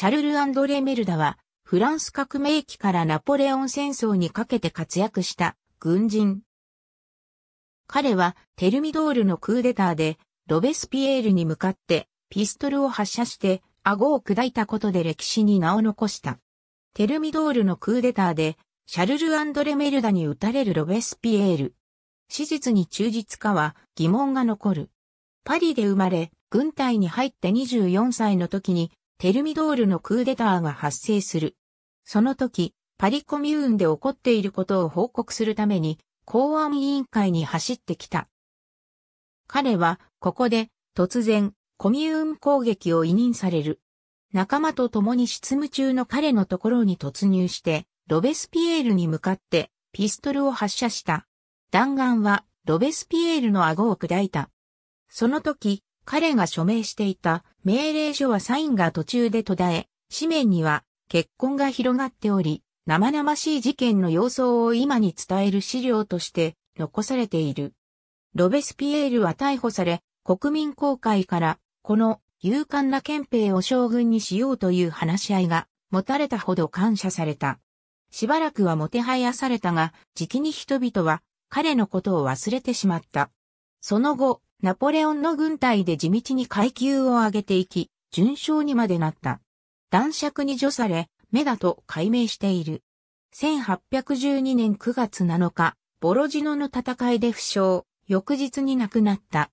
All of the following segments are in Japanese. シャルル・アンドレ・メルダは、フランス革命期からナポレオン戦争にかけて活躍した軍人。彼はテルミドールのクーデターでロベスピエールに向かってピストルを発射して顎を砕いたことで歴史に名を残した。テルミドールのクーデターでシャルル・アンドレ・メルダに撃たれるロベスピエール。史実に忠実かは疑問が残る。パリで生まれ軍隊に入って24歳の時にテルミドールのクーデターが発生する。その時パリコミューンで起こっていることを報告するために公安委員会に走ってきた。彼はここで突然コミューン攻撃を委任される。仲間と共に執務中の彼のところに突入してロベスピエールに向かってピストルを発射した。弾丸はロベスピエールの顎を砕いた。その時彼が署名していた命令書はサインが途中で途絶え、紙面には血痕が広がっており、生々しい事件の様相を今に伝える資料として残されている。ロベスピエールは逮捕され、国民公会からこの勇敢な憲兵を将軍にしようという話し合いが持たれたほど感謝された。しばらくはもてはやされたが、じきに人々は彼のことを忘れてしまった。その後、ナポレオンの軍隊で地道に階級を上げていき、准将にまでなった。男爵に叙され、メダと改名している。1812年9月7日、ボロジノの戦いで負傷、翌日に亡くなった。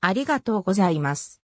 ありがとうございます。